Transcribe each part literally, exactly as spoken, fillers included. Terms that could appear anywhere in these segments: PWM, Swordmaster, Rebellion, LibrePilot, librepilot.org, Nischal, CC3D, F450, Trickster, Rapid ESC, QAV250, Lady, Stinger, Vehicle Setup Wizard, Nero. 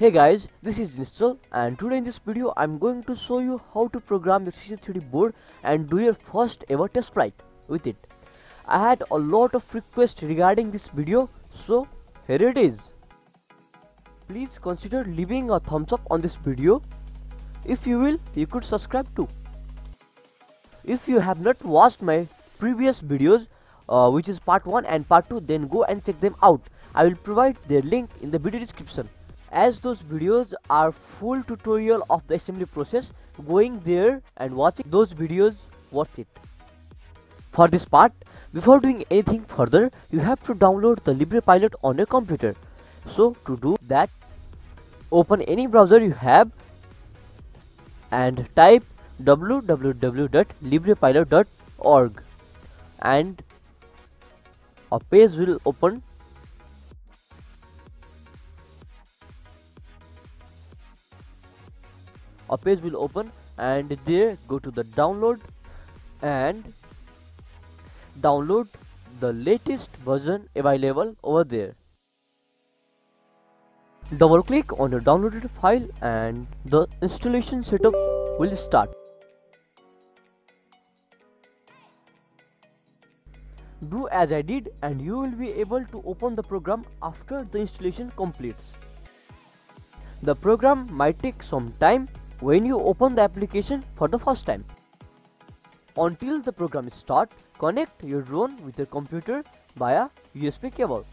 Hey guys, this is Nischal, and today in this video I'm going to show you how to program your C C three D board and do your first ever test flight with it. I had a lot of requests regarding this video, so here it is. Please consider leaving a thumbs up on this video. If you will, you could subscribe too. If you have not watched my previous videos, uh, which is part one and part two, then go and check them out. I will provide their link in the video description, as those videos are full tutorial of the assembly process. Going there and watching those videos worth it. For this part, before doing anything further, you have to download the LibrePilot on your computer. So to do that, open any browser you have and type w w w dot librepilot dot org, and a page will open. A page will open and there go to the download and download the latest version available over there. Double click on your downloaded file and the installation setup will start. Do as I did and you will be able to open the program after the installation completes. The program might take some time when you open the application for the first time. Until the program starts, connect your drone with your computer via U S B cable.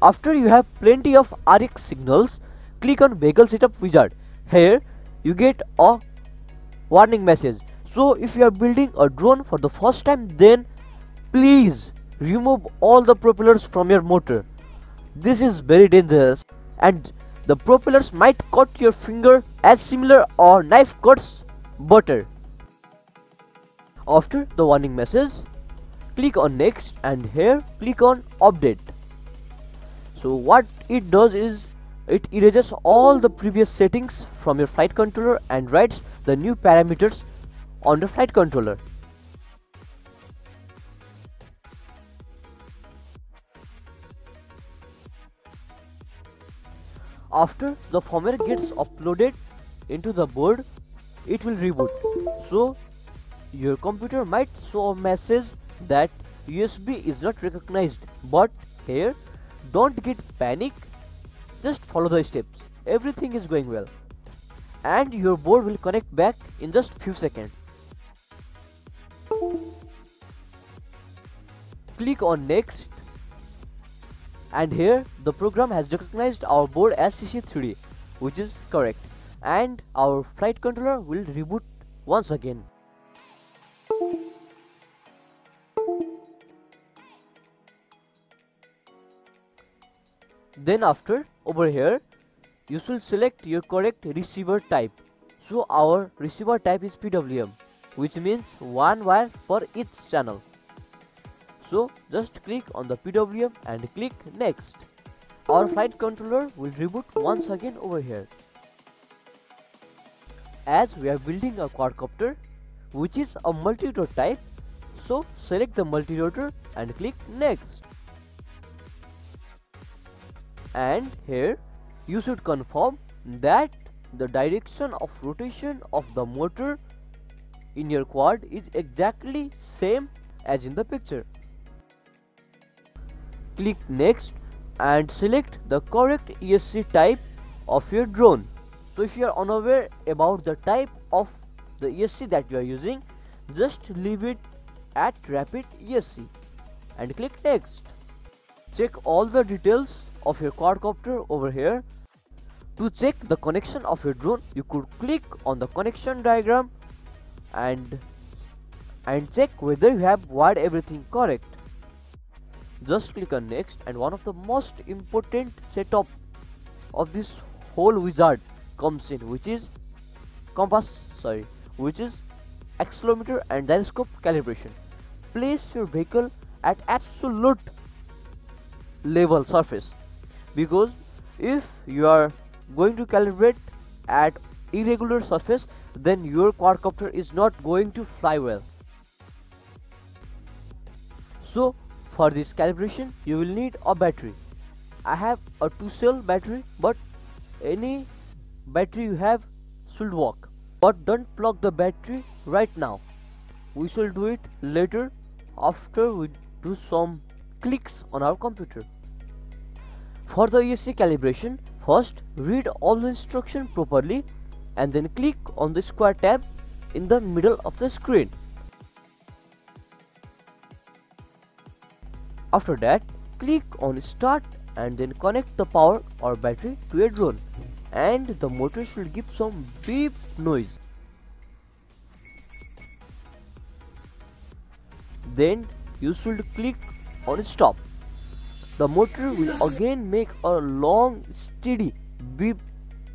After you have plenty of R X signals, click on Vehicle Setup Wizard. Here you get a warning message. So if you are building a drone for the first time, then please remove all the propellers from your motor. This is very dangerous, and the propellers might cut your finger as similar or knife cuts butter. After the warning message, click on next, and here click on update. So what it does is it erases all the previous settings from your flight controller and writes the new parameters on the flight controller. After the firmware gets uploaded into the board, it will reboot. So your computer might show a message that U S B is not recognized, but here don't get panic, just follow the steps. Everything is going well and your board will connect back in just few seconds. Click on next, and here the program has recognized our board as C C three D, which is correct, and our flight controller will reboot once again. Then after, over here you should select your correct receiver type. So our receiver type is P W M, which means one wire for each channel. So just click on the P W M and click next. Our flight controller will reboot once again over here. As we are building a quadcopter, which is a multi-rotor type, so select the multi-rotor and click next. And here you should confirm that the direction of rotation of the motor in your quad is exactly same as in the picture. Click next and select the correct E S C type of your drone. So if you are unaware about the type of the E S C that you are using, just leave it at Rapid E S C and click next. Check all the details of your quadcopter over here. To check the connection of your drone, you could click on the connection diagram and, and check whether you have wired everything correct. Just click on next, and one of the most important setup of this whole wizard comes in, which is compass, sorry, which is accelerometer and gyroscope calibration. Place your vehicle at absolute level surface, because if you are going to calibrate at irregular surface, then your quadcopter is not going to fly well. So for this calibration you will need a battery. I have a two cell battery, but any battery you have should work. But don't plug the battery right now. We shall do it later after we do some clicks on our computer. For the E S C calibration, first read all the instructions properly and then click on the square tab in the middle of the screen. After that, click on start and then connect the power or battery to a drone, and the motor should give some beep noise. Then you should click on stop. The motor will again make a long steady beep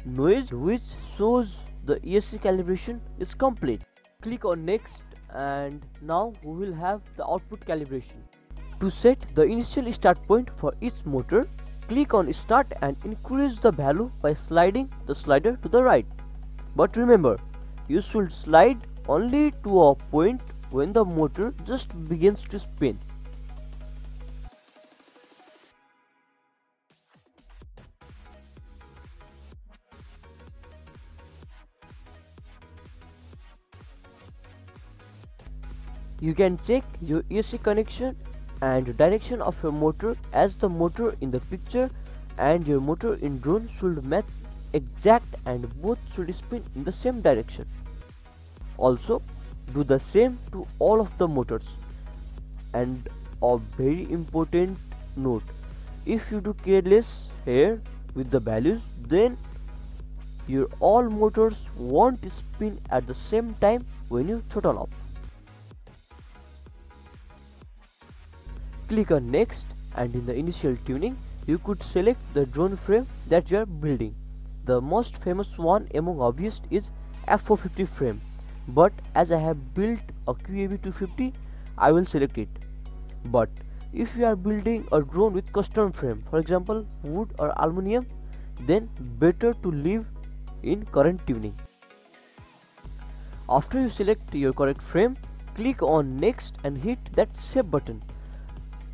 noise which shows the E S C calibration is complete. Click on next and now we will have the output calibration. To set the initial start point for each motor, click on start and increase the value by sliding the slider to the right. But remember, you should slide only to a point when the motor just begins to spin. You can check your E S C connection and direction of your motor, as the motor in the picture and your motor in drone should match exact and both should spin in the same direction. Also, do the same to all of the motors. And a very important note, if you do careless here with the values, then your all motors won't spin at the same time when you throttle up. Click on next, and in the initial tuning you could select the drone frame that you are building. The most famous one among obvious is F four fifty frame, but as I have built a Q A V two fifty I will select it. But if you are building a drone with custom frame, for example wood or aluminum, then better to leave in current tuning. After you select your correct frame, click on next and hit that save button.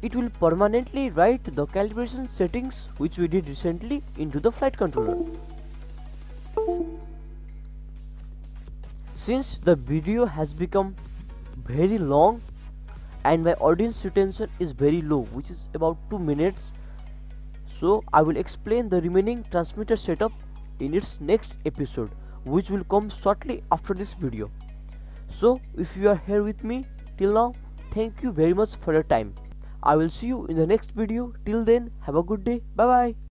It will permanently write the calibration settings which we did recently into the flight controller. Since the video has become very long and my audience retention is very low, which is about two minutes, so I will explain the remaining transmitter setup in its next episode, which will come shortly after this video. So if you are here with me till now, thank you very much for your time. I will see you in the next video. Till then, have a good day. Bye bye.